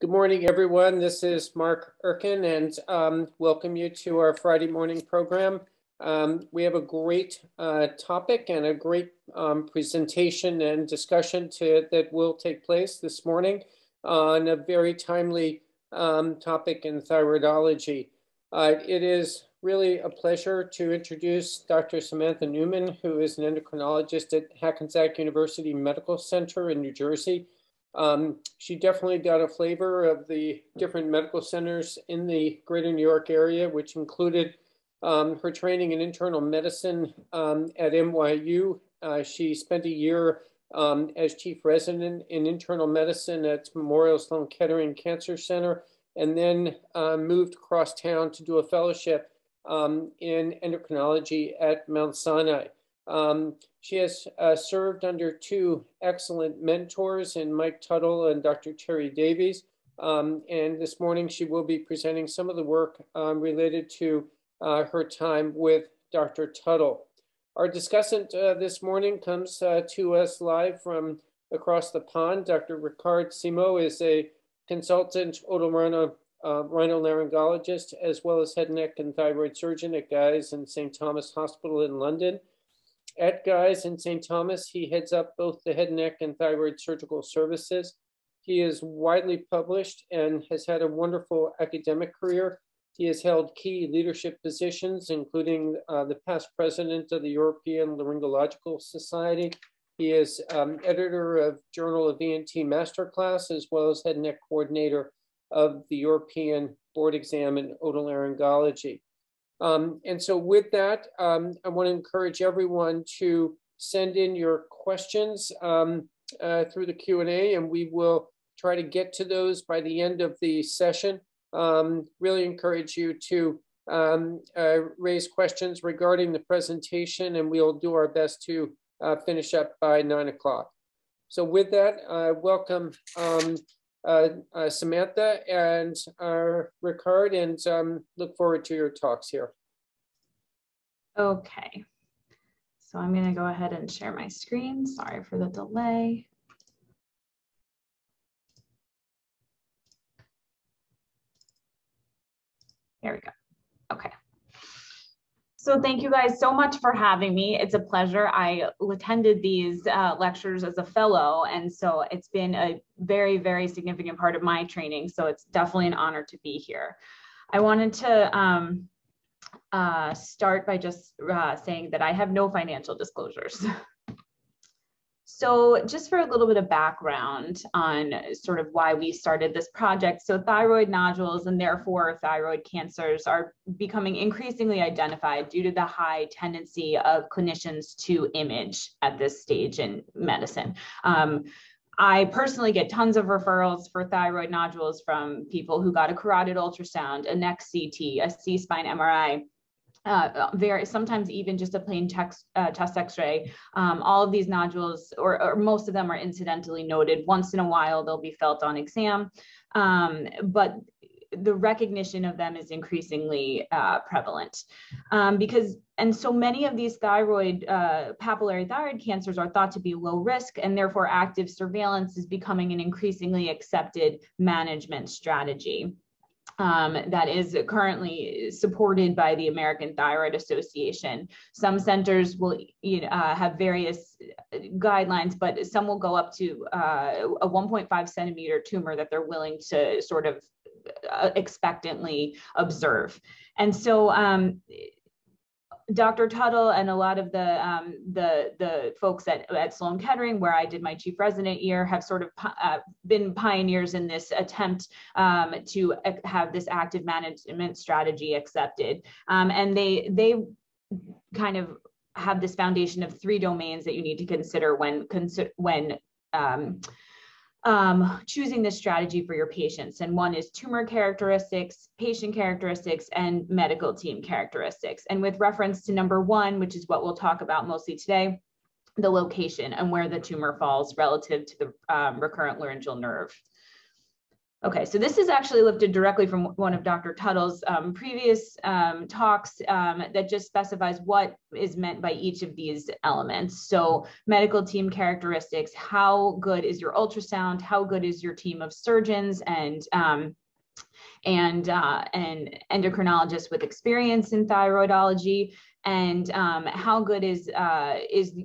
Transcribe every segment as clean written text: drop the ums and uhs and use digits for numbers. Good morning, everyone. This is Mark Urken, and welcome you to our Friday morning program. We have a great topic and a great presentation and discussion that will take place this morning on a very timely topic in thyroidology. It is really a pleasure to introduce Dr. Samantha Newman, who is an endocrinologist at Hackensack University Medical Center in New Jersey. She definitely got a flavor of the different medical centers in the greater New York area, which included her training in internal medicine at NYU. She spent a year as chief resident in internal medicine at Memorial Sloan Kettering Cancer Center, and then moved across town to do a fellowship in endocrinology at Mount Sinai. She has served under two excellent mentors in Mike Tuttle and Dr. Terry Davies. And this morning she will be presenting some of the work related to her time with Dr. Tuttle. Our discussant this morning comes to us live from across the pond. Dr. Ricard Simo is a consultant otolaryngologist, as well as head, neck, and thyroid surgeon at Guy's and St. Thomas Hospital in London. At Guy's and St. Thomas, he heads up both the head, neck, and thyroid surgical services. He is widely published and has had a wonderful academic career. He has held key leadership positions, including the past president of the European Laryngological Society. He is editor of Journal of ENT Masterclass, as well as head and neck coordinator of the European Board Exam in Otolaryngology. And so with that, I want to encourage everyone to send in your questions through the Q&A, and we will try to get to those by the end of the session. Really encourage you to raise questions regarding the presentation, and we'll do our best to finish up by 9 o'clock. So with that, welcome Samantha and Ricard, and look forward to your talks here. Okay, so I'm going to go ahead and share my screen. Sorry for the delay. There we go. Okay. So thank you guys so much for having me. It's a pleasure. I attended these lectures as a fellow, and so it's been a very, very significant part of my training. So it's definitely an honor to be here. I wanted to start by just saying that I have no financial disclosures. So just for a little bit of background on sort of why we started this project. So thyroid nodules, and therefore thyroid cancers, are becoming increasingly identified due to the high tendency of clinicians to image at this stage in medicine. I personally get tons of referrals for thyroid nodules from people who got a carotid ultrasound, a neck CT, a C-spine MRI, sometimes even just a plain chest x-ray. All of these nodules, or most of them, are incidentally noted. Once in a while, they'll be felt on exam, but the recognition of them is increasingly prevalent because so many of these thyroid, papillary thyroid cancers are thought to be low risk, and therefore active surveillance is becoming an increasingly accepted management strategy. That is currently supported by the American Thyroid Association. Some centers will have various guidelines, but some will go up to a 1.5 centimeter tumor that they're willing to sort of expectantly observe. And so Dr. Tuttle and a lot of the folks at Sloan Kettering, where I did my chief resident year, have sort of been pioneers in this attempt to have this active management strategy accepted. And they kind of have this foundation of three domains that you need to consider when choosing this strategy for your patients. And one is tumor characteristics, patient characteristics, and medical team characteristics. And with reference to number one, which is what we'll talk about mostly today, the location and where the tumor falls relative to the recurrent laryngeal nerve. Okay, so this is actually lifted directly from one of Dr. Tuttle's previous talks that just specifies what is meant by each of these elements. So medical team characteristics, how good is your ultrasound, how good is your team of surgeons and endocrinologists with experience in thyroidology, and how good is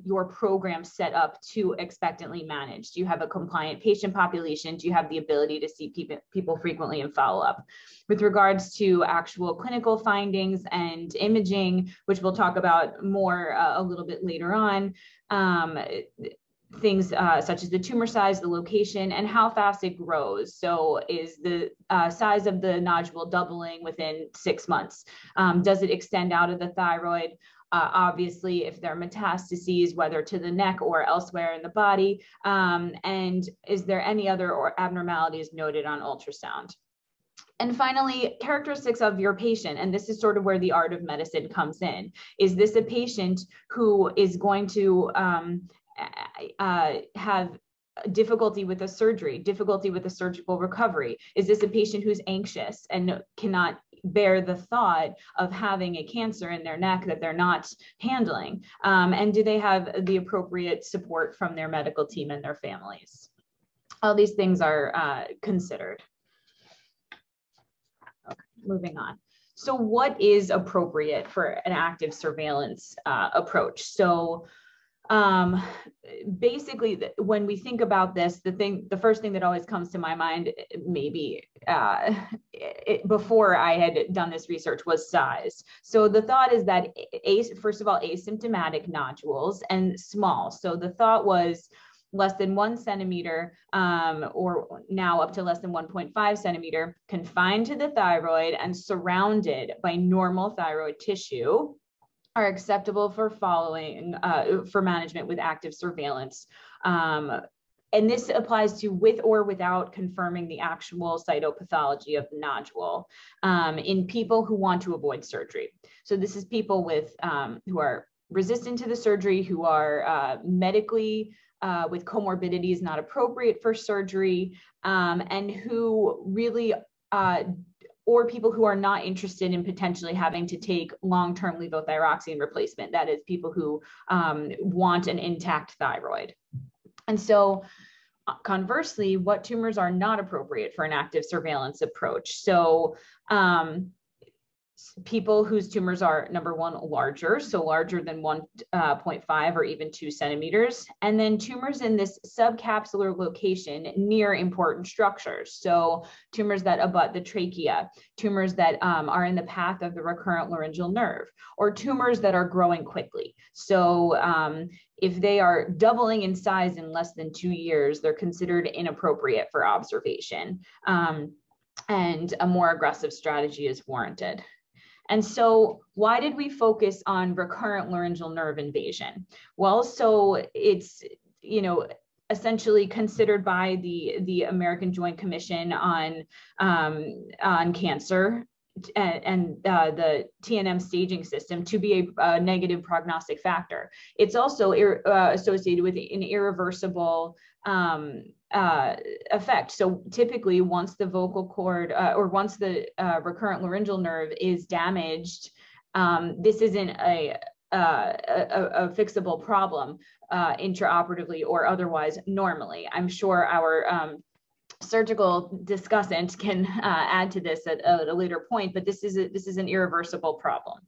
your program set up to expectantly manage? Do you have a compliant patient population? Do you have the ability to see people frequently and follow up? With regards to actual clinical findings and imaging, which we'll talk about more a little bit later on, things such as the tumor size, the location, and how fast it grows. So is the size of the nodule doubling within 6 months? Does it extend out of the thyroid? Obviously, if there are metastases, whether to the neck or elsewhere in the body, and is there any other abnormalities noted on ultrasound? And finally, characteristics of your patient. And this is sort of where the art of medicine comes in. Is this a patient who is going to have difficulty with a surgery, difficulty with a surgical recovery? Is this a patient who's anxious and cannot bear the thought of having a cancer in their neck that they're not handling? And do they have the appropriate support from their medical team and their families? All these things are considered. Okay, moving on. So what is appropriate for an active surveillance approach? So basically, when we think about this, the first thing that always comes to my mind, maybe before I had done this research, was size. So the thought is that, first of all, asymptomatic nodules and small. So the thought was less than 1 centimeter, or now up to less than 1.5 centimeter, confined to the thyroid and surrounded by normal thyroid tissue, are acceptable for for management with active surveillance. And this applies to with or without confirming the actual cytopathology of the nodule in people who want to avoid surgery. So this is people with, who are resistant to the surgery, who are medically with comorbidities not appropriate for surgery, and who really or people who are not interested in potentially having to take long-term levothyroxine replacement. That is, people who want an intact thyroid. And so conversely, what tumors are not appropriate for an active surveillance approach? So people whose tumors are, number one, larger, so larger than 1.5 or even 2 centimeters, and then tumors in this subcapsular location near important structures. So tumors that abut the trachea, tumors that are in the path of the recurrent laryngeal nerve, or tumors that are growing quickly. So if they are doubling in size in less than 2 years, they're considered inappropriate for observation, and a more aggressive strategy is warranted. And so why did we focus on recurrent laryngeal nerve invasion? Well, so it's, you know, essentially considered by the American Joint Commission on Cancer and the TNM staging system to be a negative prognostic factor. It's also associated with an irreversible effect. So typically, once the vocal cord or once the recurrent laryngeal nerve is damaged, this isn't a fixable problem intraoperatively or otherwise normally. I'm sure our surgical discussant can add to this at a later point, but this is an irreversible problem.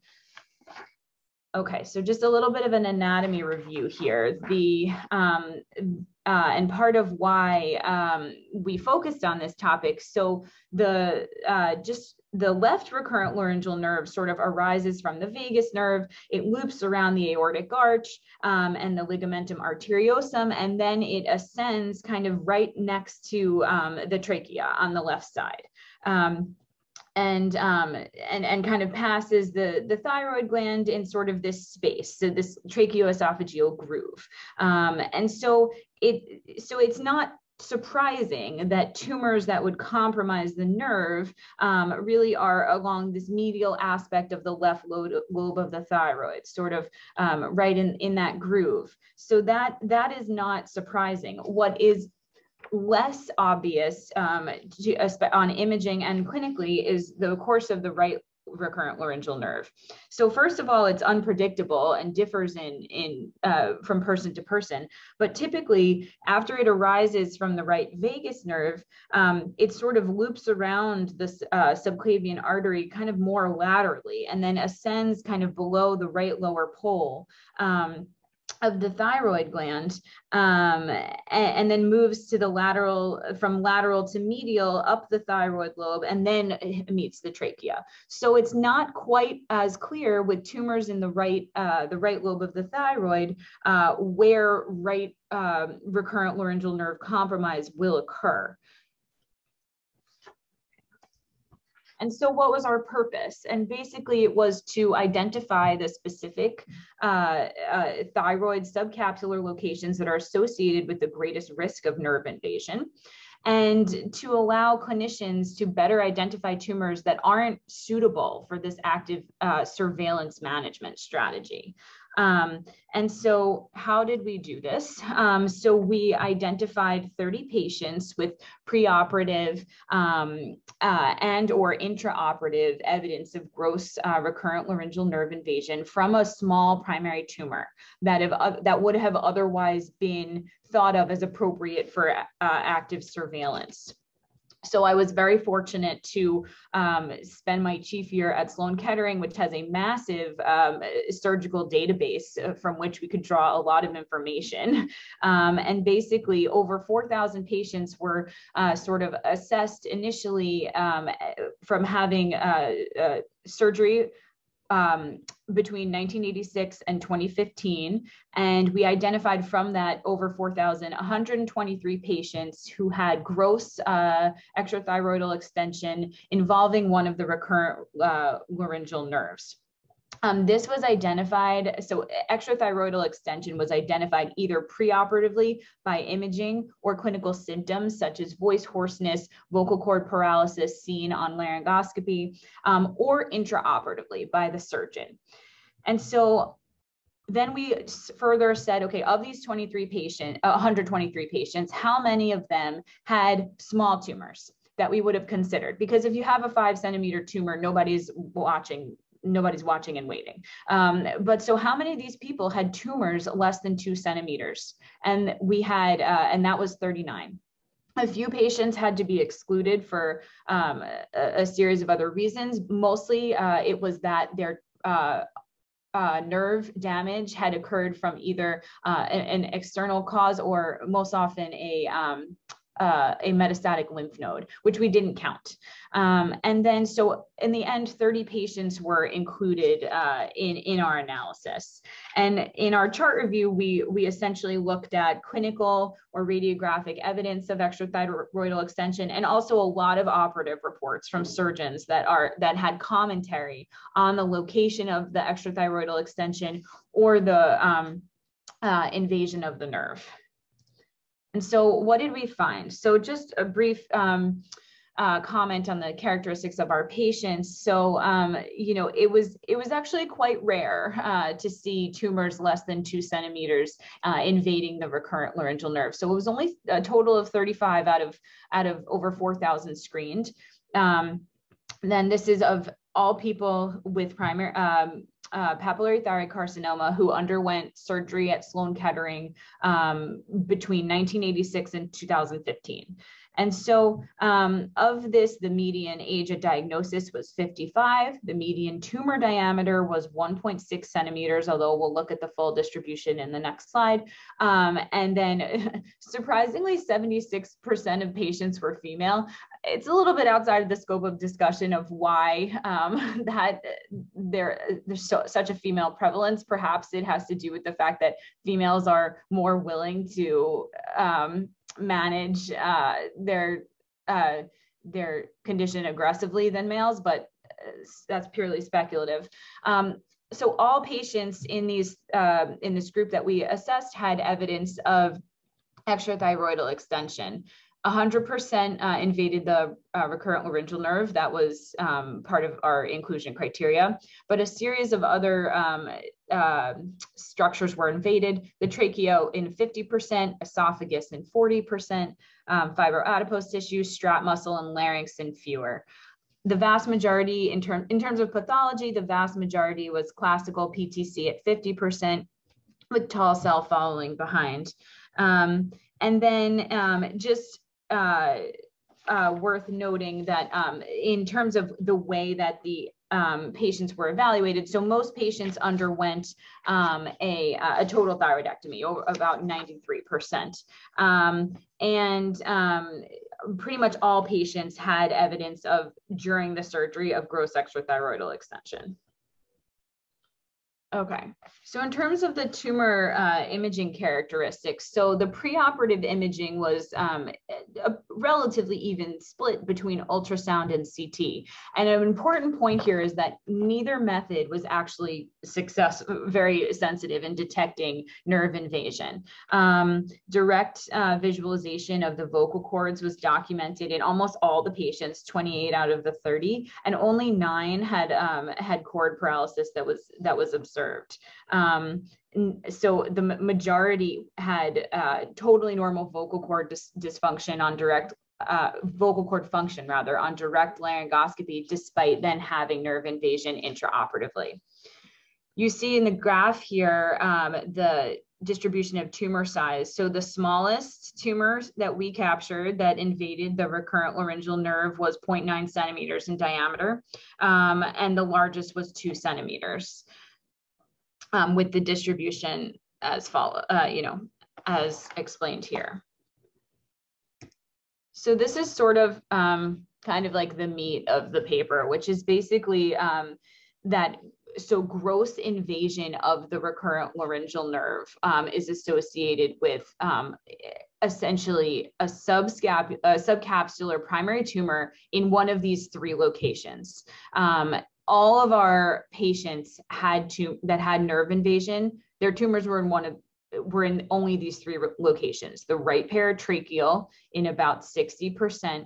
Okay, so just a little bit of an anatomy review here. The and part of why we focused on this topic. So the just the left recurrent laryngeal nerve sort of arises from the vagus nerve. It loops around the aortic arch and the ligamentum arteriosum, and then it ascends kind of right next to the trachea on the left side. And kind of passes the thyroid gland in sort of this space, so this tracheoesophageal groove. And so it's not surprising that tumors that would compromise the nerve really are along this medial aspect of the left lobe of the thyroid, sort of right in that groove. So that is not surprising. What is less obvious on imaging and clinically is the course of the right recurrent laryngeal nerve. So first of all, it's unpredictable and differs from person to person. But typically, after it arises from the right vagus nerve, it sort of loops around this subclavian artery kind of more laterally, and then ascends kind of below the right lower pole of the thyroid gland, and then moves to the lateral, from lateral to medial up the thyroid lobe, and then meets the trachea. So it's not quite as clear with tumors in the right lobe of the thyroid where right recurrent laryngeal nerve compromise will occur. And so what was our purpose? And basically it was to identify the specific thyroid subcapsular locations that are associated with the greatest risk of nerve invasion, and to allow clinicians to better identify tumors that aren't suitable for this active surveillance management strategy. And so how did we do this? So we identified 30 patients with preoperative and or intraoperative evidence of gross recurrent laryngeal nerve invasion from a small primary tumor that, that would have otherwise been thought of as appropriate for active surveillance. So I was very fortunate to spend my chief year at Sloan Kettering, which has a massive surgical database from which we could draw a lot of information. And basically over 4,000 patients were sort of assessed initially from having surgery between 1986 and 2015. And we identified from that over 4,123 patients who had gross extrathyroidal extension involving one of the recurrent laryngeal nerves. This was identified, so extrathyroidal extension was identified either preoperatively by imaging or clinical symptoms such as voice hoarseness, vocal cord paralysis seen on laryngoscopy, or intraoperatively by the surgeon. And so then we further said, okay, of these 123 patients, how many of them had small tumors that we would have considered? Because if you have a 5 centimeter tumor, nobody's watching and waiting. But so how many of these people had tumors less than 2 centimeters? And we had, and that was 39. A few patients had to be excluded for a series of other reasons. Mostly it was that their nerve damage had occurred from either an external cause or most often a metastatic lymph node, which we didn't count. And then, so in the end, 30 patients were included in our analysis. And in our chart review, we essentially looked at clinical or radiographic evidence of extrathyroidal extension, and also a lot of operative reports from surgeons that had commentary on the location of the extrathyroidal extension or the invasion of the nerve. And so what did we find? So just a brief comment on the characteristics of our patients. So, you know, it was actually quite rare to see tumors less than 2 centimeters invading the recurrent laryngeal nerve. So it was only a total of 35 out of over 4,000 screened. Then this is of all people with primary, papillary thyroid carcinoma who underwent surgery at Sloan Kettering between 1986 and 2015. And so of this, the median age at diagnosis was 55. The median tumor diameter was 1.6 centimeters, although we'll look at the full distribution in the next slide. And then surprisingly, 76% of patients were female. It's a little bit outside of the scope of discussion of why there's such a female prevalence. Perhaps it has to do with the fact that females are more willing to manage their condition aggressively than males, but that's purely speculative. So all patients in these in this group that we assessed had evidence of extrathyroidal extension. 100% invaded the recurrent laryngeal nerve. That was part of our inclusion criteria, but a series of other structures were invaded. The tracheo in 50%, esophagus in 40%, fibroadipose tissue, strap muscle, and larynx in fewer. The vast majority, in terms of pathology, the vast majority was classical PTC at 50%, with tall cell following behind. And then worth noting that in terms of the way that the patients were evaluated, so most patients underwent a total thyroidectomy, about 93%. Pretty much all patients had evidence of, during the surgery, of gross extrathyroidal extension. Okay, so in terms of the tumor imaging characteristics, so the preoperative imaging was a relatively even split between ultrasound and CT. And an important point here is that neither method was actually very sensitive in detecting nerve invasion. Direct visualization of the vocal cords was documented in almost all the patients, 28 out of the 30, and only 9 had cord paralysis that was observed. So the majority had totally normal vocal cord dysfunction on direct vocal cord function rather on direct laryngoscopy, despite then having nerve invasion intraoperatively. You see in the graph here the distribution of tumor size. So the smallest tumors that we captured that invaded the recurrent laryngeal nerve was 0.9 centimeters in diameter, and the largest was 2 centimeters. With the distribution as follow, as explained here. So this is sort of kind of like the meat of the paper, which is basically so gross invasion of the recurrent laryngeal nerve is associated with essentially a subcapsular primary tumor in one of these 3 locations. All of our patients that had nerve invasion, their tumors were in only these 3 locations: the right paratracheal in about 60%,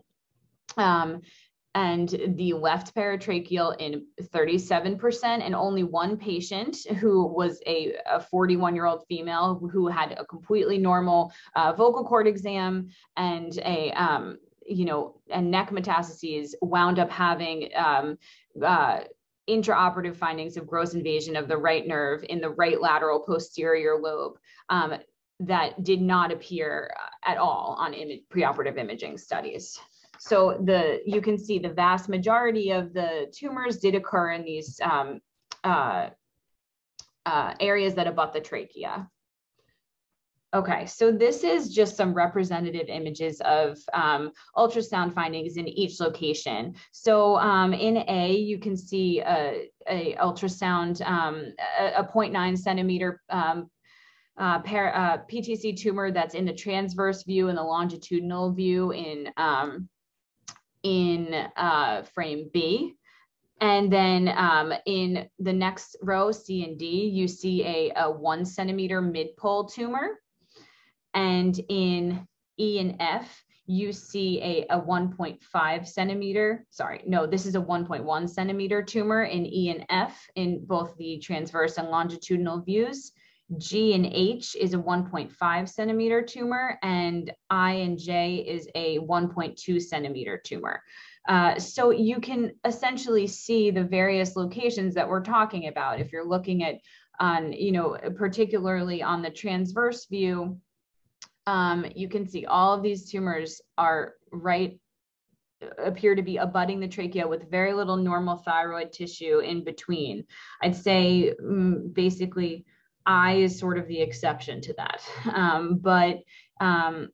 and the left paratracheal in 37%, and only 1 patient, who was a 41-year-old female who had a completely normal vocal cord exam and a neck metastases, wound up having intraoperative findings of gross invasion of the right nerve in the right lateral posterior lobe that did not appear at all on preoperative imaging studies. So you can see the vast majority of the tumors did occur in these areas that abut the trachea. Okay, so this is just some representative images of ultrasound findings in each location. So in A, you can see a ultrasound, a 0.9 centimeter PTC tumor that's in the transverse view and the longitudinal view in frame B. And then in the next row, C and D, you see a 1 centimeter mid-pole tumor. And in E and F, you see a 1.5 centimeter, sorry, no, this is a 1.1 centimeter tumor in E and F in both the transverse and longitudinal views. G and H is a 1.5 centimeter tumor, and I and J is a 1.2 centimeter tumor. So you can essentially see the various locations that we're talking about. If you're looking at, particularly on the transverse view, you can see all of these tumors appear to be abutting the trachea with very little normal thyroid tissue in between. I'd say basically I is sort of the exception to that.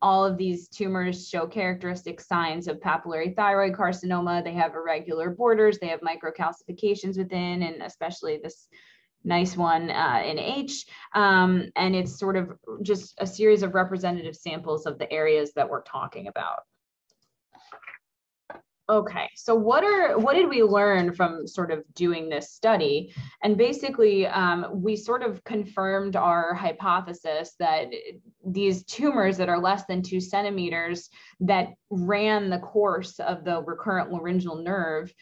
All of these tumors show characteristic signs of papillary thyroid carcinoma. They have irregular borders, they have microcalcifications within, and especially this nice one in H, and it's sort of just a series of representative samples of the areas that we're talking about. Okay, so what did we learn from sort of doing this study? And basically, we sort of confirmed our hypothesis that these tumors that are less than 2 centimeters that ran the course of the recurrent laryngeal nerve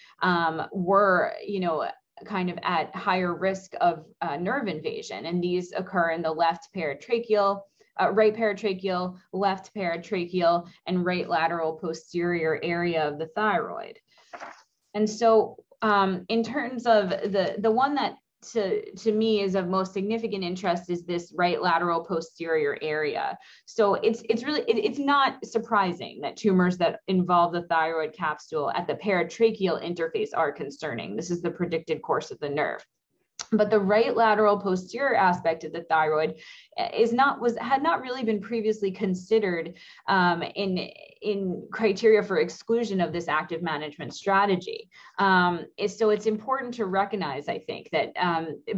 were, you know, kind of at higher risk of nerve invasion. And these occur in the left paratracheal, right paratracheal, left paratracheal, and right lateral posterior area of the thyroid. And so in terms of the one that to me is of most significant interest is this right lateral posterior area. So it's not surprising that tumors that involve the thyroid capsule at the paratracheal interface are concerning. This is the predicted course of the nerve. But the right lateral posterior aspect of the thyroid is not had not really been previously considered in criteria for exclusion of this active management strategy. So it's important to recognize, I think, that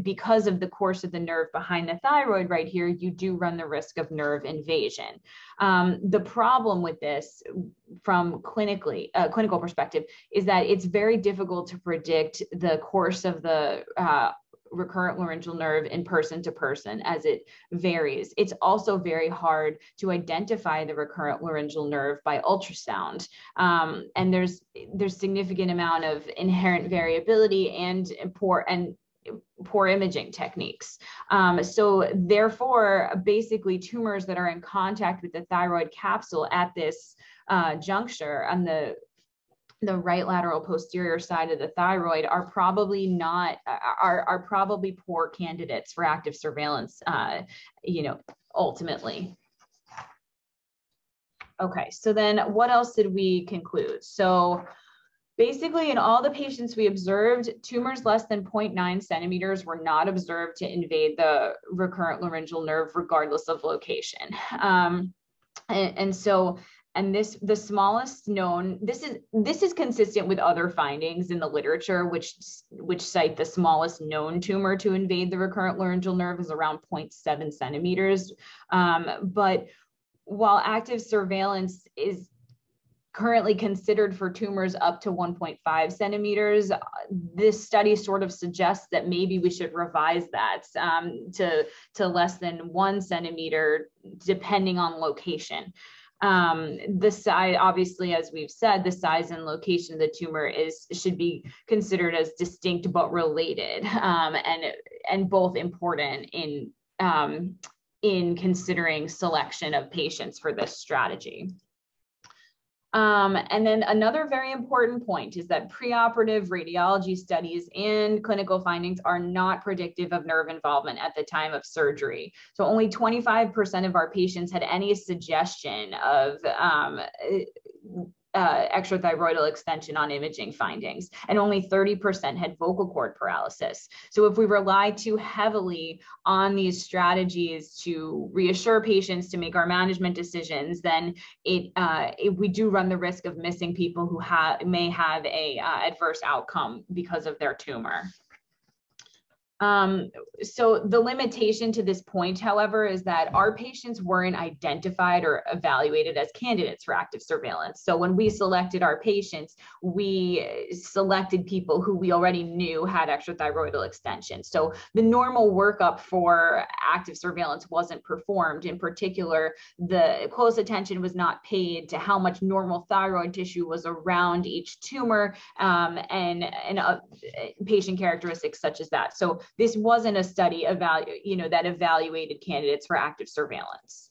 because of the course of the nerve behind the thyroid right here, you do run the risk of nerve invasion. The problem with this from clinical perspective is that it's very difficult to predict the course of the recurrent laryngeal nerve in person to person as it varies. It's also very hard to identify the recurrent laryngeal nerve by ultrasound. And there's significant amount of inherent variability and poor imaging techniques. So therefore, basically tumors that are in contact with the thyroid capsule at this juncture on the right lateral posterior side of the thyroid are probably probably poor candidates for active surveillance, you know, ultimately. Okay, so then what else did we conclude? So basically, in all the patients we observed, tumors less than 0.9 centimeters were not observed to invade the recurrent laryngeal nerve, regardless of location. And the smallest known, this is consistent with other findings in the literature, which cite the smallest known tumor to invade the recurrent laryngeal nerve is around 0.7 centimeters. But while active surveillance is currently considered for tumors up to 1.5 centimeters, this study sort of suggests that maybe we should revise that to less than 1 centimeter, depending on location. The size, obviously, as we've said, the size and location of the tumor should be considered as distinct but related, and both important in considering selection of patients for this strategy. And then another very important point is that preoperative radiology studies and clinical findings are not predictive of nerve involvement at the time of surgery. So only 25% of our patients had any suggestion of extrathyroidal extension on imaging findings, and only 30% had vocal cord paralysis. So if we rely too heavily on these strategies to reassure patients to make our management decisions, then we do run the risk of missing people who may have a adverse outcome because of their tumor. So the limitation to this point, however, is that our patients weren't identified or evaluated as candidates for active surveillance. So when we selected our patients, we selected people who we already knew had extrathyroidal extension. So the normal workup for active surveillance wasn't performed. In particular, the close attention was not paid to how much normal thyroid tissue was around each tumor, and patient characteristics such as that. So this wasn't a study that evaluated candidates for active surveillance.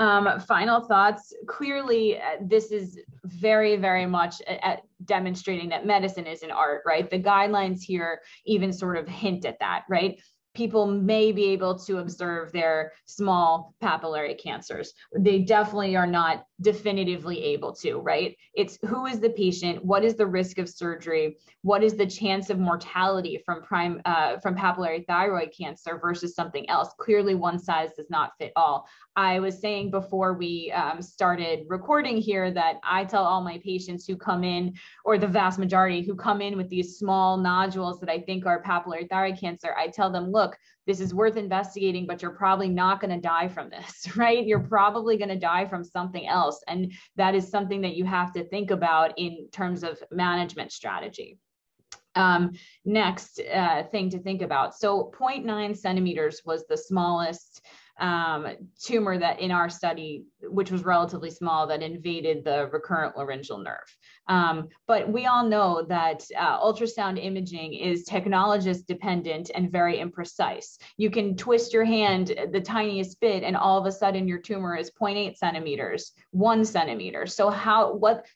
Final thoughts. Clearly, this is very, very much demonstrating that medicine is an art, right? The guidelines here even sort of hint at that, right? People may be able to observe their small papillary cancers. They definitely are not definitively able to, right? It's who is the patient? What is the risk of surgery? What is the chance of mortality from papillary thyroid cancer versus something else? Clearly, one size does not fit all. I was saying before we started recording here that I tell all my patients who come in, or the vast majority who come in with these small nodules that I think are papillary thyroid cancer, I tell them, look, look, this is worth investigating, but you're probably not going to die from this, right? You're probably going to die from something else. And that is something that you have to think about in terms of management strategy. Next thing to think about. So 0.9 centimeters was the smallest tumor that in our study, which was relatively small, that invaded the recurrent laryngeal nerve. But we all know that ultrasound imaging is technologist dependent and very imprecise. You can twist your hand the tiniest bit and all of a sudden your tumor is 0.8 centimeters, 1 centimeter. So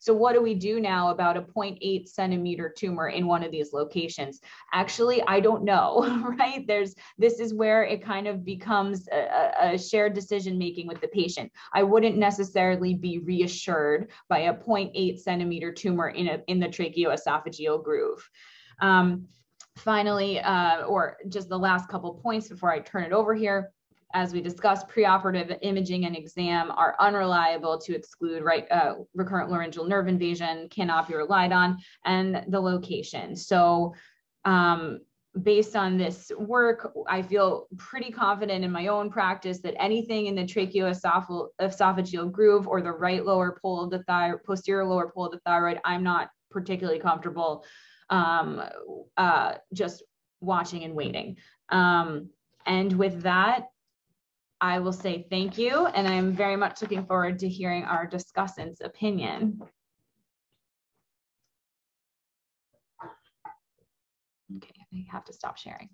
what do we do now about a 0.8 centimeter tumor in one of these locations? Actually, I don't know, right? This is where it kind of becomes a shared decision making with the patient. I wouldn't necessarily be reassured by a 0.8 centimeter tumor in the tracheoesophageal groove. Finally, or just the last couple points before I turn it over here. As we discussed, preoperative imaging and exam are unreliable to exclude recurrent laryngeal nerve invasion, cannot be relied on, and the location. So, based on this work, I feel pretty confident in my own practice that anything in the tracheoesophageal groove or the right lower pole of the thyroid, posterior lower pole of the thyroid, I'm not particularly comfortable just watching and waiting. And with that, I will say thank you. And I'm very much looking forward to hearing our discussant's opinion. Okay. I have to stop sharing.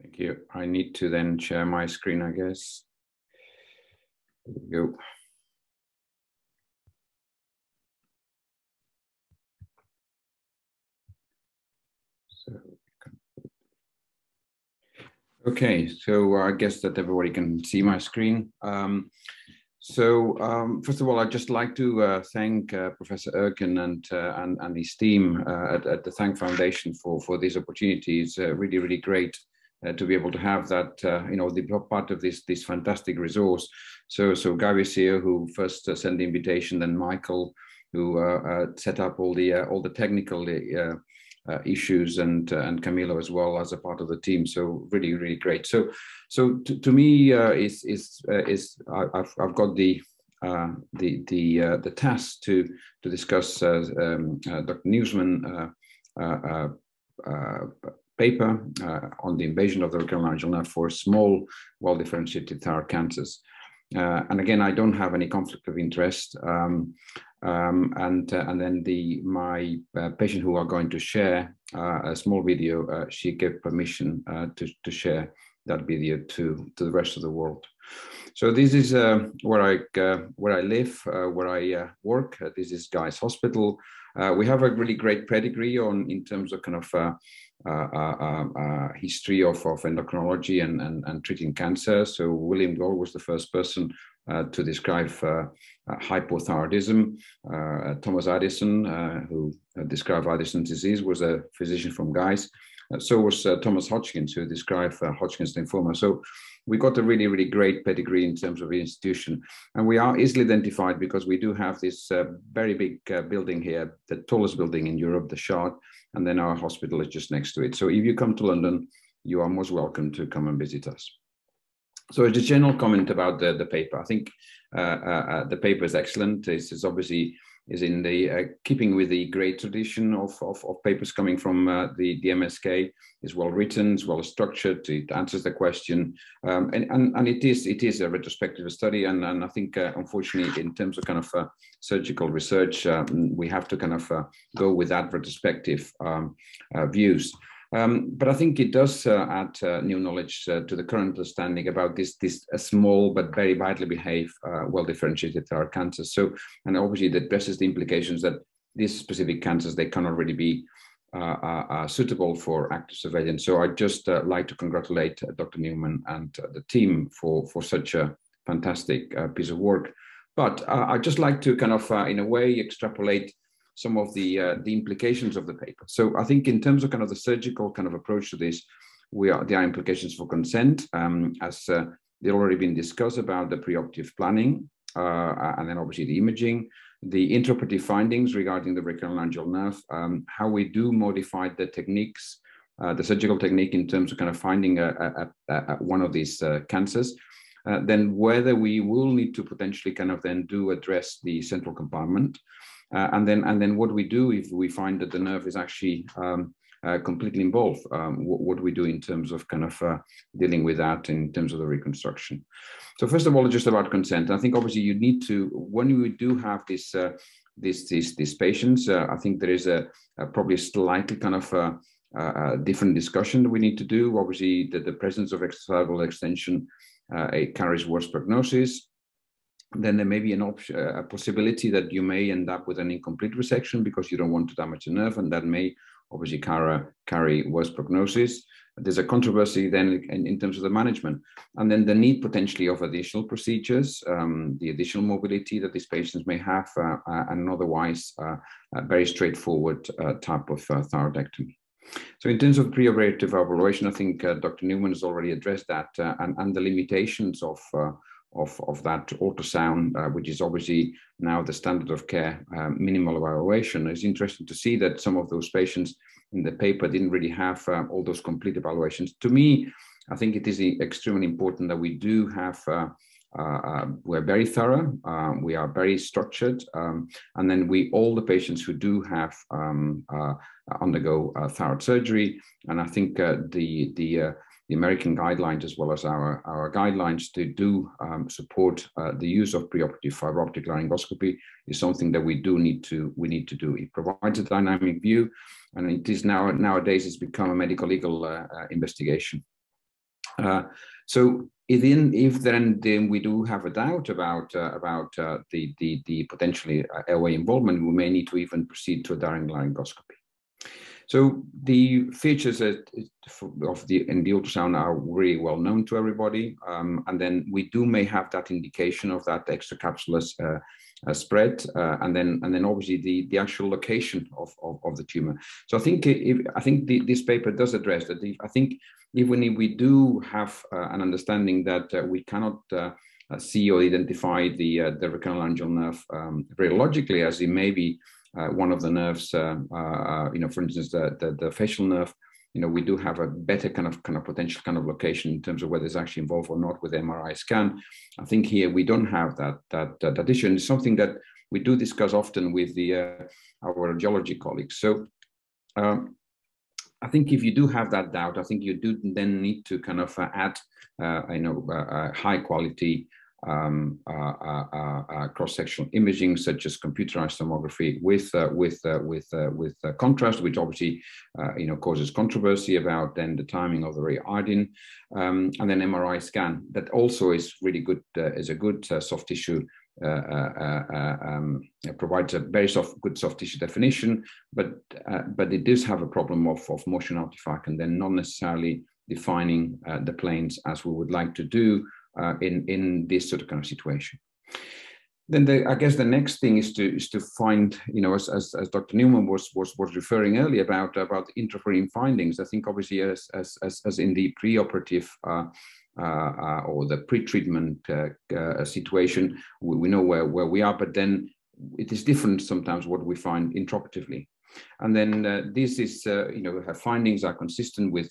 Thank you. I need to then share my screen, I guess. There we go. Okay, so I guess that everybody can see my screen. First of all, I'd just like to thank Professor Urken and his team at the Thank Foundation for these opportunities. Really, really great to be able to have that, you know, the part of this fantastic resource. So Guy was here, who first sent the invitation, then Michael, who set up all the technical issues, and Camilo as well as a part of the team. So really, really great. So to me, I've got the task to discuss Dr. Newman's paper on the invasion of the recurrent laryngeal nerve for small, well-differentiated thyroid cancers. And again, I don't have any conflict of interest. And then my patient who are going to share a small video, she gave permission to share that video to the rest of the world. So this is where I live, where I work. This is Guy's Hospital. We have a really great pedigree in terms of kind of history of endocrinology and treating cancer. So William Gold was the first person to describe hypothyroidism. Thomas Addison, who described Addison's disease, was a physician from Guy's. So was Thomas Hodgkins, who described Hodgkin's lymphoma. So we got a really, really great pedigree in terms of the institution. And we are easily identified because we do have this very big building here, the tallest building in Europe, the Shard, and then our hospital is just next to it. So if you come to London, you are most welcome to come and visit us. So as a general comment about the paper, I think the paper is excellent. It's obviously is in the keeping with the great tradition of papers coming from the MSK. It's well written, it's well structured, it answers the question, and it is a retrospective study, and I think unfortunately in terms of kind of surgical research, we have to kind of go with that retrospective views. But I think it does add new knowledge to the current understanding about this small but very widely behaved, well-differentiated thyroid cancers. So, and obviously that addresses the implications that these specific cancers, they cannot really be suitable for active surveillance. So I'd just like to congratulate Dr. Newman and the team for such a fantastic piece of work. But I'd just like to kind of, in a way, extrapolate some of the implications of the paper. So I think in terms of kind of the surgical kind of approach to this, there are implications for consent, as they've already been discussed about the preoperative planning, and then obviously the imaging, the intraoperative findings regarding the recurrent laryngeal nerve, how we do modify the techniques the surgical technique in terms of kind of finding a one of these cancers, then whether we will need to potentially kind of then do address the central compartment, and then what we do if we find that the nerve is actually completely involved, what we do in terms of kind of dealing with that in terms of the reconstruction. So first of all, just about consent. I think obviously you need to, when we do have this these patients, I think there is a probably slightly kind of a different discussion that we need to do. Obviously, the presence of extrathyroidal extension, it carries worse prognosis. Then there may be an option, a possibility that you may end up with an incomplete resection because you don't want to damage the nerve, and that may obviously carry worse prognosis. There's a controversy then in terms of the management, and then the need potentially of additional procedures, the additional mobility that these patients may have, and otherwise a very straightforward type of thyroidectomy. So in terms of preoperative evaluation, I think Dr. Newman has already addressed that, and the limitations of that ultrasound, which is obviously now the standard of care, minimal evaluation. It's interesting to see that some of those patients in the paper didn't really have all those complete evaluations. To me, I think it is extremely important that we do have, we're very thorough, we are very structured, and then all the patients who do have undergo thyroid surgery, and I think the American guidelines, as well as our guidelines to do support the use of preoperative fiberoptic laryngoscopy, is something that we need to do. It provides a dynamic view, and it is nowadays it's become a medical legal investigation. So if then we do have a doubt about the potentially airway involvement, we may need to even proceed to a laryngoscopy. So the features in the ultrasound are really well known to everybody, and then we may have that indication of that extracapsular spread, and then obviously the actual location of the tumor. So I think this paper does address that. I think even if we do have an understanding that we cannot see or identify the recurrent laryngeal nerve radiologically, as it may be. One of the nerves, for instance, the facial nerve, we do have a better kind of potential kind of location in terms of whether it's actually involved or not with MRI scan. I think here we don't have that issue, and it's something that we do discuss often with our radiology colleagues. So I think if you do have that doubt, I think you do then need to kind of add, high quality cross-sectional imaging, such as computerized tomography with contrast, which obviously causes controversy about then the timing of the radiation, and then MRI scan. That also is really good, is a good soft tissue. It provides a very good soft tissue definition, but it does have a problem of motion artifact, and then not necessarily defining the planes as we would like to do. In this sort of kind of situation, then I guess the next thing is to find, as Dr. Newman was referring earlier about interfering findings. I think obviously as in the preoperative or the pre-treatment situation, we know where we are, but then it is different sometimes what we find intraoperatively. And then this is, her findings are consistent with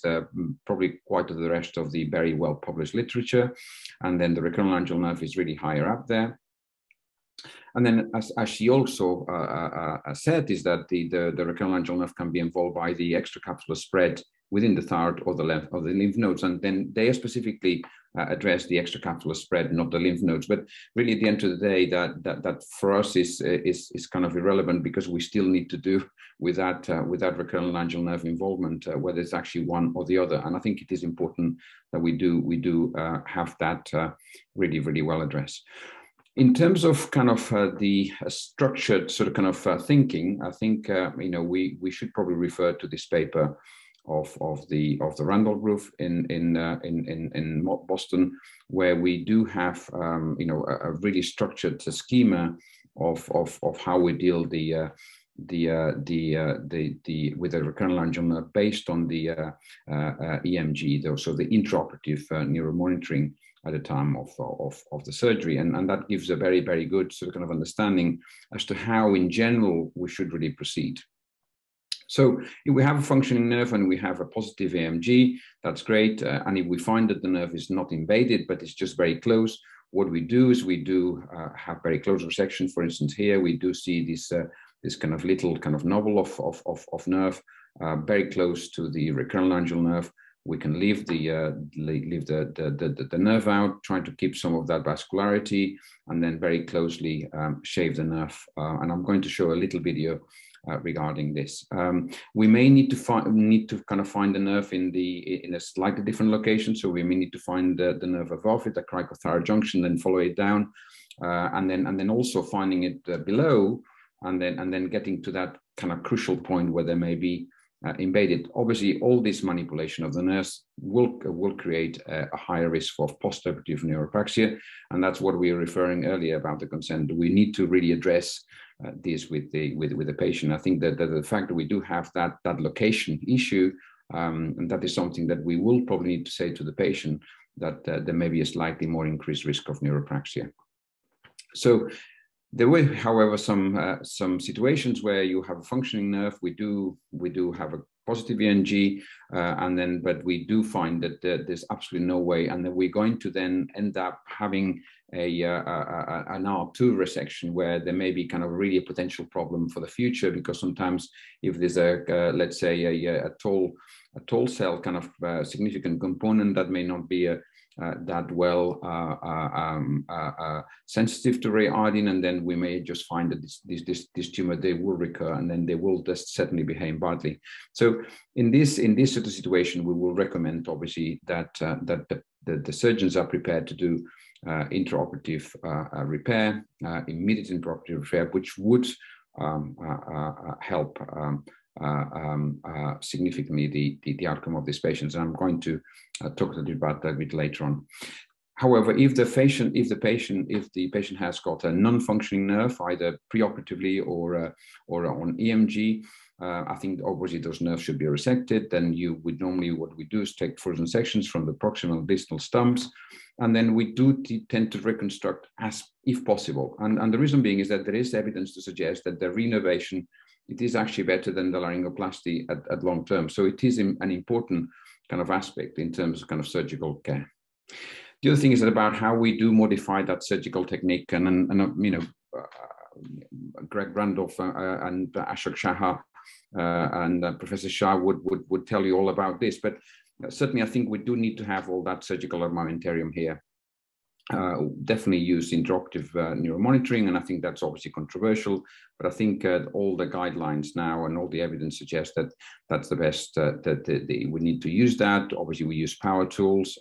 probably quite the rest of the very well-published literature. And then the recurrent laryngeal nerve is really higher up there. And then, as she also said, is that the recurrent laryngeal nerve can be involved by the extracapsular spread within the thyroid or the lymph nodes. And then they are specifically address the extracapsular spread, not the lymph nodes. But really, at the end of the day, that for us is kind of irrelevant, because we still need to do with that recurrent laryngeal nerve involvement, whether it's actually one or the other. And I think it is important that we do have that really, really well addressed. In terms of kind of the structured sort of kind of thinking, I think we should probably refer to this paper of the Randall Group in Boston, where we do have a really structured schema of how we deal the with the recurrent laryngeal nerve based on the EMG, though, so the intraoperative neuromonitoring at the time of the surgery. And that gives a very, very good sort of kind of understanding as to how in general we should really proceed. So if we have a functioning nerve and we have a positive EMG, that's great. And if we find that the nerve is not invaded, but it's just very close, what we do is we do have very close resection. For instance, here we do see this, this kind of little kind of novel of nerve very close to the recurrent laryngeal nerve. We can leave the nerve out, try to keep some of that vascularity, and then very closely shave the nerve. And I'm going to show a little video regarding this. We may need to kind of find the nerve in a slightly different location. So we may need to find the nerve above it, the cricothyroid junction, then follow it down, and then also finding it below, and then getting to that kind of crucial point where there may be invaded. Obviously, all this manipulation of the nerve will create a higher risk for postoperative neuropraxia, and that's what we were referring earlier about the consent. We need to really address this with the patient. I think that the fact that we do have that location issue, and that is something that we will probably need to say to the patient, that there may be a slightly more increased risk of neuropraxia. So there were, however, some situations where you have a functioning nerve. We do have a positive ENG, but we do find that there's absolutely no way, and that we're going to then end up having an R2 resection where there may be kind of really a potential problem for the future, because sometimes if there's a tall cell kind of significant component that may not be that well sensitive to radiation, and then we may just find that this tumor, they will recur, and then they will just certainly behave badly. So in this sort of situation, we will recommend obviously that that the surgeons are prepared to do intraoperative repair, immediate intraoperative repair, which would help significantly the outcome of these patients, and I'm going to talk a little about that a bit later on. However, if the patient has got a non-functioning nerve, either preoperatively or on EMG, I think obviously those nerves should be resected. Then you would normally, what we do is take frozen sections from the proximal and distal stumps, and then we do tend to reconstruct as if possible. And the reason being is that there is evidence to suggest that the renervation, it is actually better than the laryngoplasty at long term. So it is an important kind of aspect in terms of kind of surgical care. The other thing is that about how we do modify that surgical technique, and you know, Greg Randolph and Ashok Shah and Professor Shah would tell you all about this. But certainly, I think we do need to have all that surgical armamentarium here. Definitely use intraoperative neuromonitoring, and I think that's obviously controversial, but I think all the guidelines now and all the evidence suggests that that's the best, that we need to use that. Obviously, we use power tools,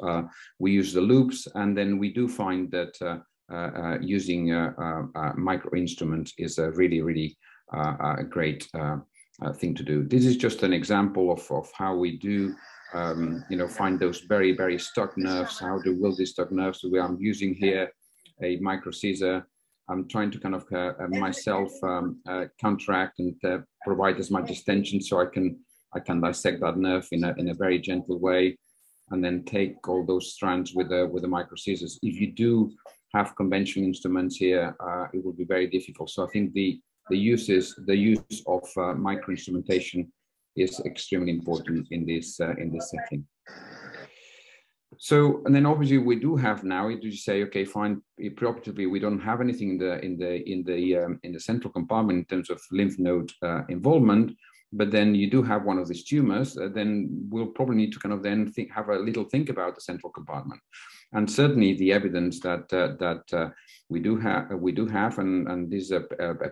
we use the loops, and then we do find that using micro instruments is a really, really great thing to do. This is just an example of how we do you know, find those very, very stuck nerves. How do will these stuck nerves? So I'm using here a micro scissor. I'm trying to kind of myself counteract and provide as much extension so I can dissect that nerve in a very gentle way, and then take all those strands with the micro scissors. If you do have conventional instruments here, it will be very difficult. So I think the use of micro instrumentation is extremely important in this setting. So, and then obviously we do have now, you say, okay, fine, preoperatively we don't have anything in the central compartment in terms of lymph node involvement, but then you do have one of these tumors, then we'll probably need to kind of then have a little think about the central compartment. And certainly the evidence that we do have, and this is a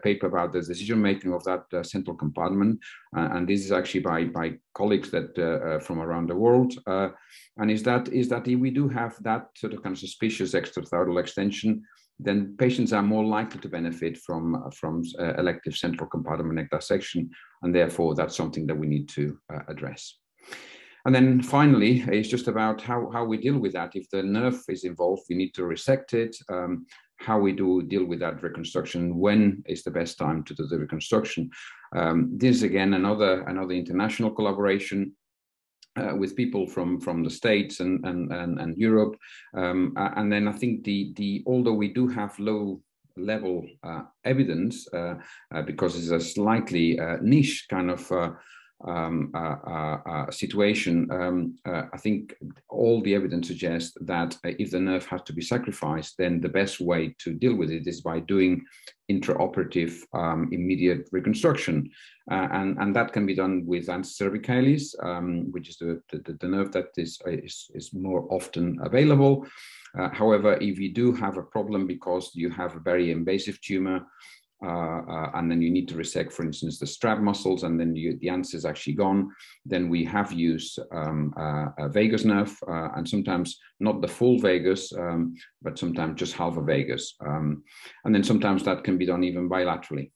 paper about the decision making of that central compartment, and this is actually by colleagues that from around the world, and is that if we do have that sort of kind of suspicious extrathyroidal extension, then patients are more likely to benefit from elective central compartment neck dissection, and therefore that's something that we need to address. And then finally, it's just about how we deal with that. If the nerve is involved, we need to resect it. How we do deal with that reconstruction, when is the best time to do the reconstruction. This is again another international collaboration with people from the States and Europe. And then I think although we do have low level evidence, because it's a slightly niche kind of situation, I think all the evidence suggests that if the nerve has to be sacrificed, then the best way to deal with it is by doing intraoperative immediate reconstruction. And that can be done with antecervicalis, which is the nerve that is more often available. However, if you do have a problem because you have a very invasive tumor, and then you need to resect, for instance, the strap muscles, and then the answer is actually gone, then we have used a vagus nerve, and sometimes not the full vagus, but sometimes just half a vagus. And then sometimes that can be done even bilaterally.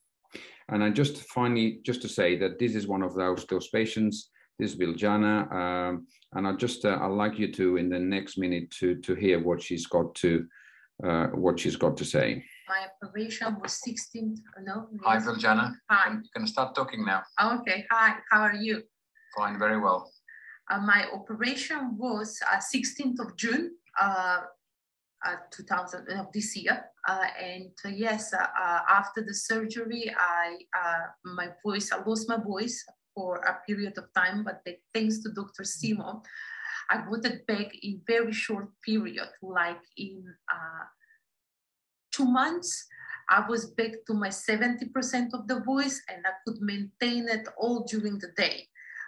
And I just finally, just to say that this is one of those patients, this is Biljana, and I'd like you to, in the next minute, to hear what she's got to say. My operation was 16th. No. Hi, Biljana. Hi. You can start talking now. Okay. Hi. How are you? Fine. Very well. My operation was 16th of June, 2000 of this year. And yes, after the surgery, I lost my voice for a period of time, but thanks to Dr. Simo, I got it back in very short period, like in 2 months, I was back to my 70% of the voice, and I could maintain it all during the day.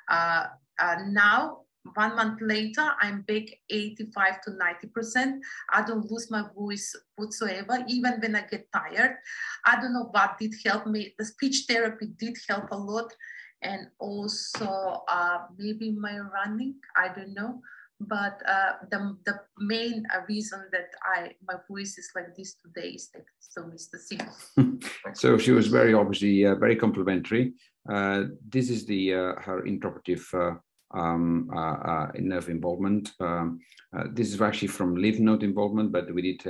Now, 1 month later, I'm back 85 to 90%. I don't lose my voice whatsoever, even when I get tired. I don't know what did help me. The speech therapy did help a lot. And also maybe my running, I don't know. But the main reason that my voice is like this today is that Mr. Simo. So she was very obviously very complimentary. This is her intraoperative nerve involvement. This is actually from lymph node involvement, but we did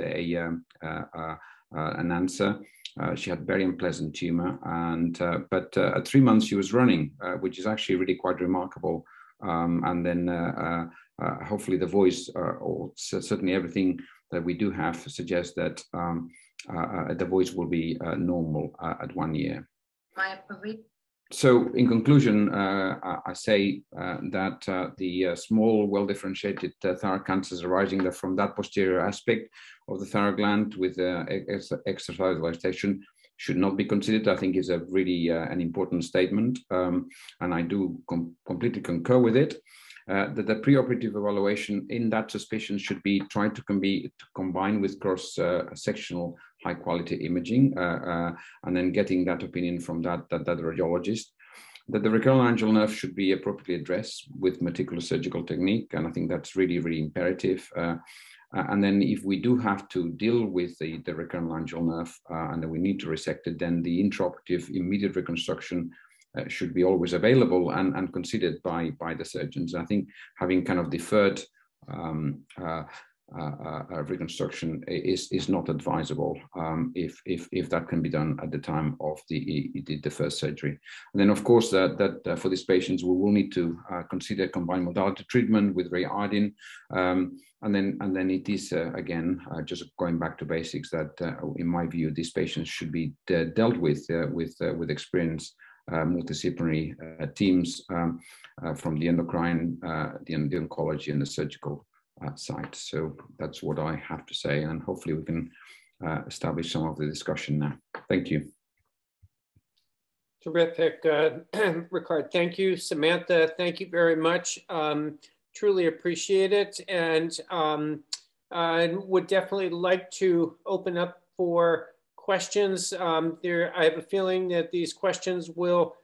an answer. She had very unpleasant tumor, and but at 3 months she was running, which is actually really quite remarkable. And then hopefully the voice, or certainly everything that we do have suggests that the voice will be normal at 1 year. So in conclusion, I say that the small, well-differentiated thyroid cancers arising from that posterior aspect of the thyroid gland with extrathyroidal extension should not be considered. I think is a really an important statement, and I do completely concur with it. That the preoperative evaluation in that suspicion should be tried to combine with cross-sectional high-quality imaging, and then getting that opinion from that radiologist. That the recurrent laryngeal nerve should be appropriately addressed with meticulous surgical technique, and I think that's really, really imperative. And then if we do have to deal with the recurrent laryngeal nerve and then we need to resect it, then the intraoperative immediate reconstruction should be always available and considered by the surgeons. And I think having kind of deferred reconstruction is not advisable if that can be done at the time of the first surgery. And then, of course, that for these patients, we will need to consider combined modality treatment with ray-iodine. And then it is, again, just going back to basics that, in my view, these patients should be dealt with experience. Multidisciplinary teams from the endocrine, the oncology, and the surgical side. So that's what I have to say, and hopefully we can establish some of the discussion now. Thank you. Terrific, Ricard. Thank you, Samantha. Thank you very much. Truly appreciate it, and I would definitely like to open up for questions. I have a feeling that these questions will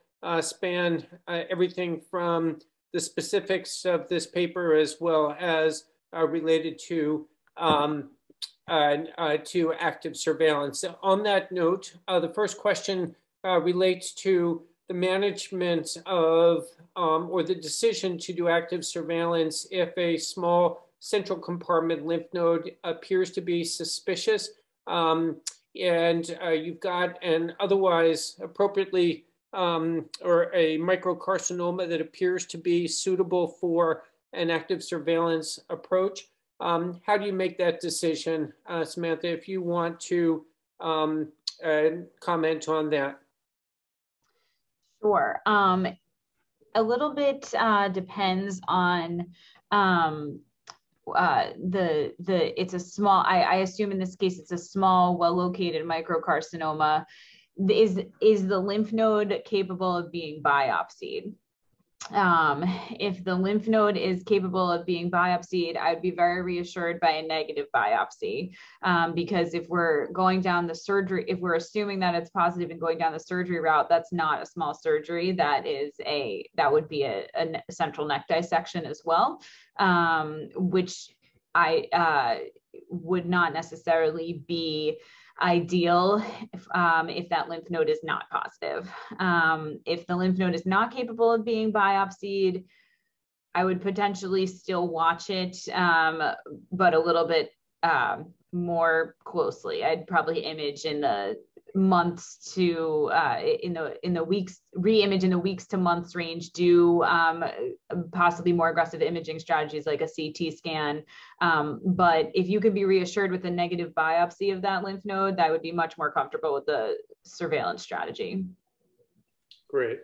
span everything from the specifics of this paper as well as related to active surveillance. So on that note, the first question relates to the management of or the decision to do active surveillance if a small central compartment lymph node appears to be suspicious. And you've got an otherwise appropriately or a microcarcinoma that appears to be suitable for an active surveillance approach. How do you make that decision, Samantha, if you want to comment on that? Sure. a little bit depends on it's a small, I assume in this case, it's a small, well-located microcarcinoma. Is the lymph node capable of being biopsied? If the lymph node is capable of being biopsied, I'd be very reassured by a negative biopsy, because if we're going down the surgery, if we're assuming that it's positive and going down the surgery route, that's not a small surgery. That is a, that would be a central neck dissection as well, which I would not necessarily be ideal if that lymph node is not positive. If the lymph node is not capable of being biopsied, I would potentially still watch it, but a little bit more closely. I'd probably image in the months to in the weeks, re-image in the weeks to months range, do possibly more aggressive imaging strategies like a CT scan. But if you could be reassured with a negative biopsy of that lymph node, that would be much more comfortable with the surveillance strategy. Great.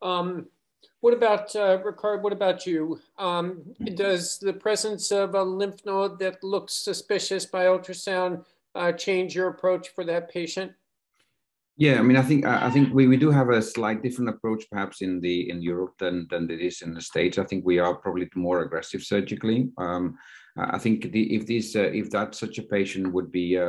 What about Ricard? What about you? Does the presence of a lymph node that looks suspicious by ultrasound change your approach for that patient? Yeah, I mean, I think we do have a slight different approach perhaps in Europe than it is in the States. I think we are probably more aggressive surgically. I think if such a patient would be,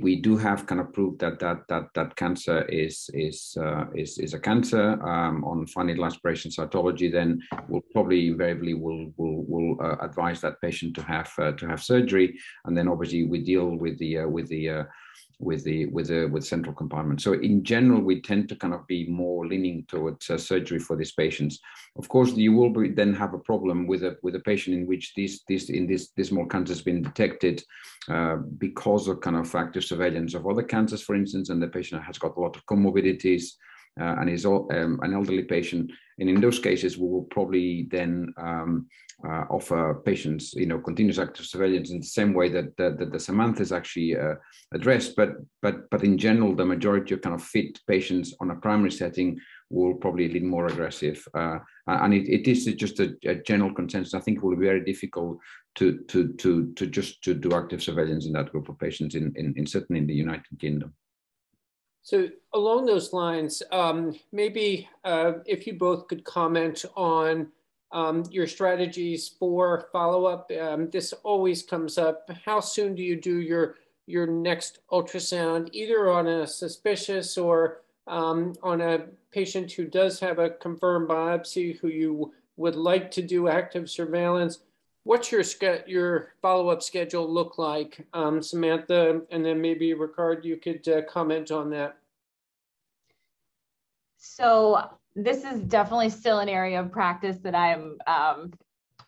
we do have kind of proof that cancer is a cancer on fine needle aspiration cytology, then we'll probably invariably will advise that patient to have surgery, and then obviously we deal with central compartment. So in general, we tend to kind of be more leaning towards surgery for these patients. Of course, you will then have a problem with a patient in which this small cancer has been detected because of kind of active surveillance of other cancers, for instance, and the patient has got a lot of comorbidities and is an elderly patient. And in those cases, we will probably then offer patients, continuous active surveillance in the same way that the Samantha is actually addressed. But in general, the majority of kind of fit patients on a primary setting will probably lead more aggressive. And it is just a general consensus. I think it will be very difficult to do active surveillance in that group of patients, in certainly in the United Kingdom. So along those lines, maybe if you both could comment on your strategies for follow-up. This always comes up. How soon do you do your next ultrasound, either on a suspicious or on a patient who does have a confirmed biopsy who you would like to do active surveillance? What's your follow-up schedule look like, Samantha? And then maybe Ricard, you could comment on that. So this is definitely still an area of practice that I'm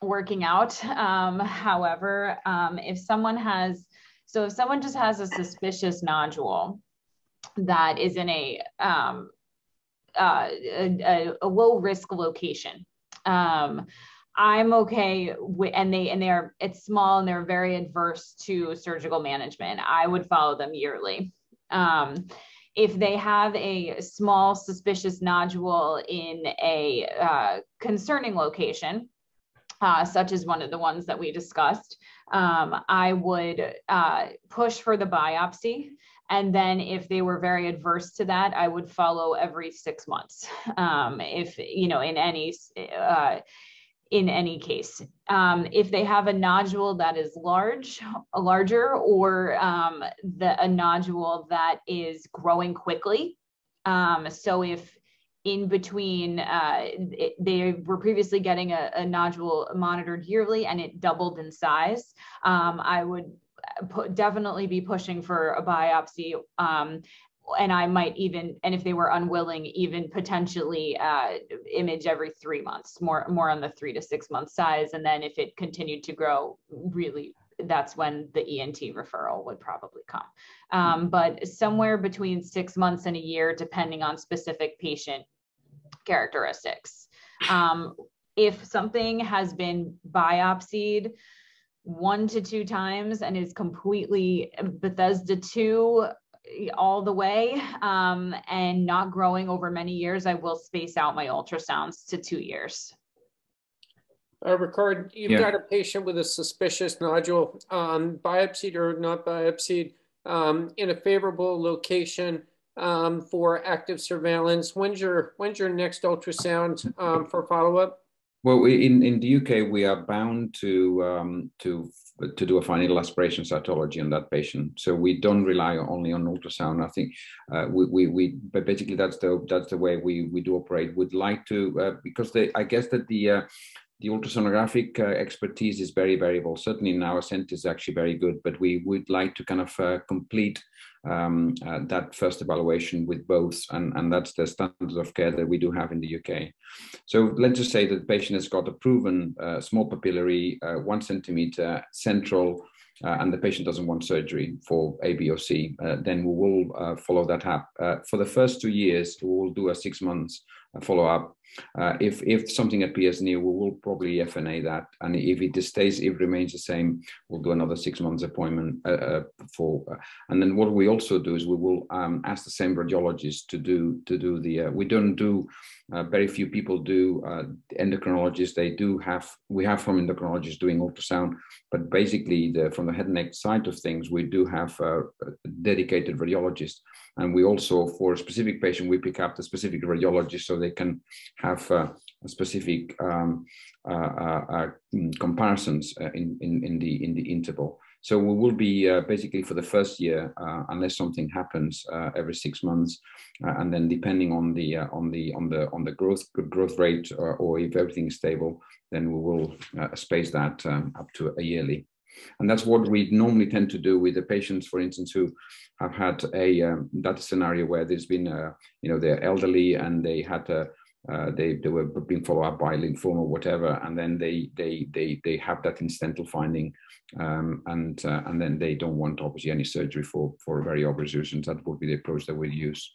working out. However, if someone just has a suspicious nodule that is in a low-risk location, I'm okay with, it's small and they're very adverse to surgical management, I would follow them yearly. If they have a small suspicious nodule in a concerning location, such as one of the ones that we discussed, I would push for the biopsy. And then if they were very adverse to that, I would follow every 6 months. In any case, if they have a nodule that is larger, or a nodule that is growing quickly. So if in between, they were previously getting a nodule monitored yearly and it doubled in size, I would definitely be pushing for a biopsy. And I might even, and if they were unwilling, even potentially image every 3 months, more on the 3 to 6 month size. And then if it continued to grow, really, that's when the ENT referral would probably come. But somewhere between 6 months and a year, depending on specific patient characteristics. If something has been biopsied 1 to 2 times and is completely Bethesda 2, all the way and not growing over many years, I will space out my ultrasounds to 2 years. Ricard, you've got a patient with a suspicious nodule, biopsied or not biopsied, in a favorable location for active surveillance. When's your next ultrasound for follow-up? Well, in the UK, we are bound to do a fine needle aspiration cytology on that patient. So we don't rely only on ultrasound. I think but basically that's the way we do operate. Would like to because I guess that the ultrasonographic expertise is very variable. Certainly in our center is actually very good, but we would like to kind of complete that first evaluation with both, and that's the standard of care that we do have in the UK. So let's just say that the patient has got a proven small papillary, 1 centimeter central, and the patient doesn't want surgery for A, B, or C, then we will follow that up. For the first 2 years, we will do a 6 months follow-up. If something appears new, we will probably FNA that. And if it stays, if it remains the same, we'll do another 6 months appointment and then what we also do is we will ask the same radiologist to do the, we don't do, very few people do endocrinologists. We have from endocrinologists doing ultrasound, but basically from the head and neck side of things, we do have dedicated radiologists. And we also, for a specific patient, we pick up the specific radiologist so they can have a specific comparisons in the interval. So we will be basically for the first year, unless something happens, every 6 months, and then depending on the growth rate or if everything is stable, then we will space that up to a yearly. And that's what we normally tend to do with the patients, for instance, who have had a that scenario where there's been they're elderly and they had a they were being followed up by lymphoma or whatever, and then they have that incidental finding, and then they don't want obviously any surgery for very obvious reasons. That would be the approach that we'll use.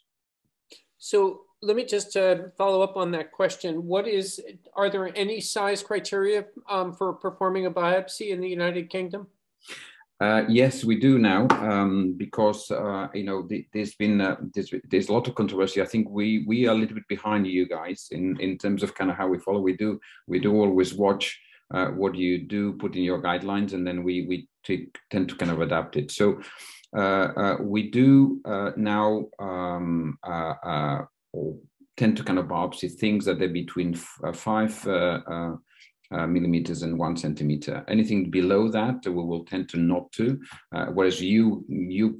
So let me just follow up on that question. Are there any size criteria for performing a biopsy in the United Kingdom? Yes, we do now, because there's a lot of controversy. I think we are a little bit behind you guys in terms of kind of how we follow. We do always watch what you do put in your guidelines, and then we tend to kind of adapt it. So we do now. Or tend to kind of biopsy things that are between 5 millimeters and 1 centimeter. Anything below that, we will tend to not to. Whereas you,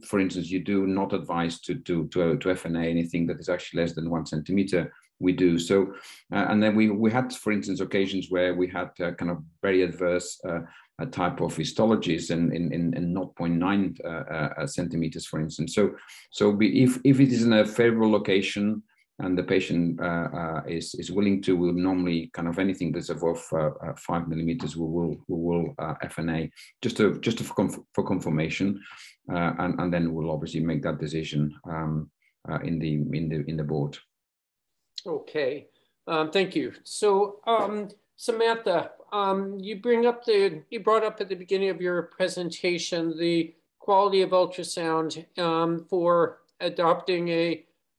for instance, you do not advise to FNA anything that is actually less than 1 centimeter. We do so, and then we had, for instance, occasions where we had kind of very adverse type of histologies in 0.9 centimeters, for instance. So if it is in a favorable location and the patient is willing to, we'll normally kind of anything that's above 5 millimeters, we will FNA just for confirmation, and then we'll obviously make that decision in the board. Okay, thank you. So Samantha, you brought up at the beginning of your presentation the quality of ultrasound for adopting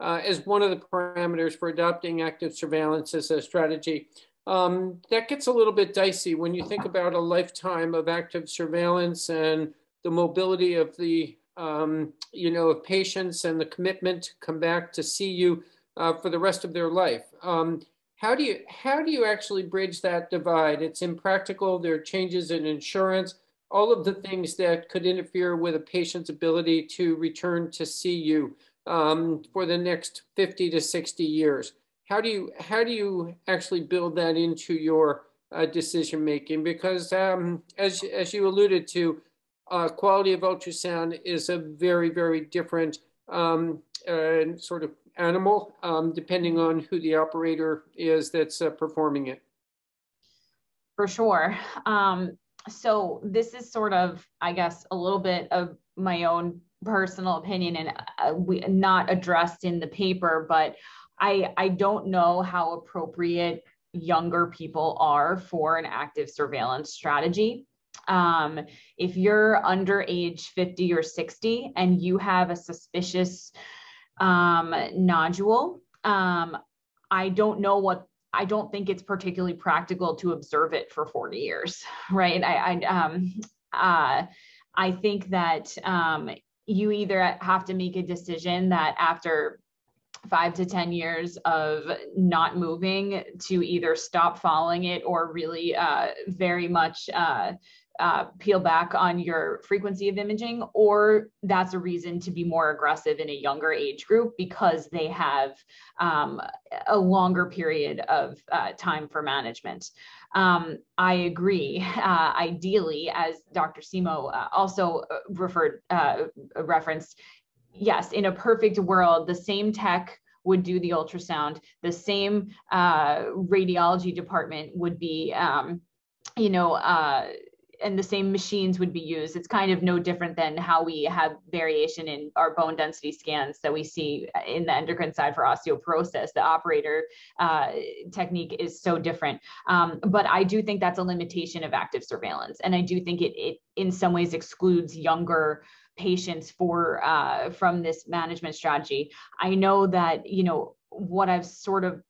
as one of the parameters for adopting active surveillance as a strategy. That gets a little bit dicey when you think about a lifetime of active surveillance and the mobility of the of patients and the commitment to come back to see you for the rest of their life. How do you actually bridge that divide? It's impractical. There are changes in insurance, all of the things that could interfere with a patient's ability to return to see you for the next 50 to 60 years. How do you actually build that into your decision making? Because as you alluded to, quality of ultrasound is a very, very different sort of animal, depending on who the operator is that's performing it. For sure. So this is sort of, I guess, a little bit of my own personal opinion and not addressed in the paper, but I don't know how appropriate younger people are for an active surveillance strategy. If you're under age 50 or 60 and you have a suspicious nodule, I don't think it's particularly practical to observe it for 40 years, right? I think that you either have to make a decision that after 5 to 10 years of not moving to either stop following it or really very much peel back on your frequency of imaging, or that's a reason to be more aggressive in a younger age group because they have a longer period of time for management. I agree. Ideally, as Dr. Simo also referenced, yes, in a perfect world, the same tech would do the ultrasound, the same radiology department would be, and the same machines would be used. It's kind of no different than how we have variation in our bone density scans that we see in the endocrine side for osteoporosis. The operator technique is so different. But I do think that's a limitation of active surveillance. And I do think it in some ways excludes younger patients from this management strategy. I know that, what I've sort of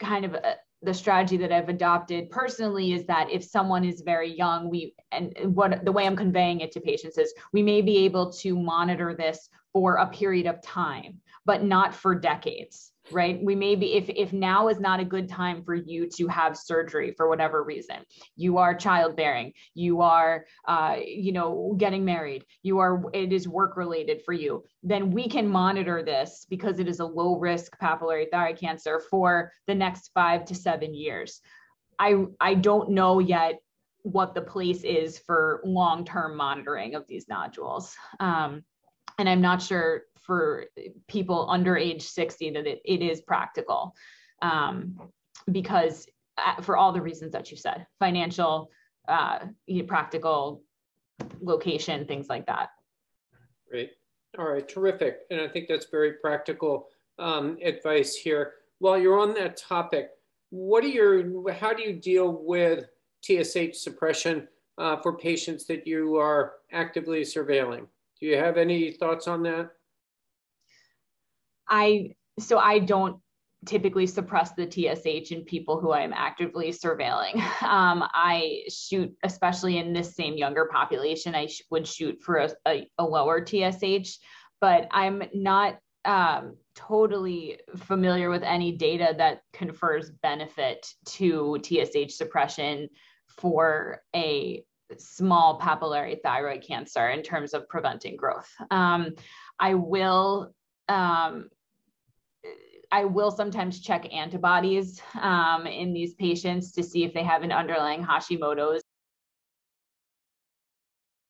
kind of the strategy that I've adopted personally is that if someone is very young, the way I'm conveying it to patients is we may be able to monitor this for a period of time, but not for decades, right? We may be, if now is not a good time for you to have surgery for whatever reason, you are childbearing, you are, getting married, it is work related for you, then we can monitor this because it is a low risk papillary thyroid cancer for the next 5 to 7 years. I don't know yet what the place is for long-term monitoring of these nodules. And I'm not sure for people under age 60 that it is practical because for all the reasons that you said, financial, practical, location, things like that. Great. All right. Terrific. And I think that's very practical advice here. While you're on that topic, how do you deal with TSH suppression for patients that you are actively surveilling? Do you have any thoughts on that? So I don't typically suppress the TSH in people who I'm actively surveilling. I shoot, especially in this same younger population, I would shoot for a lower TSH, but I'm not totally familiar with any data that confers benefit to TSH suppression for a small papillary thyroid cancer in terms of preventing growth. I will sometimes check antibodies in these patients to see if they have an underlying Hashimoto's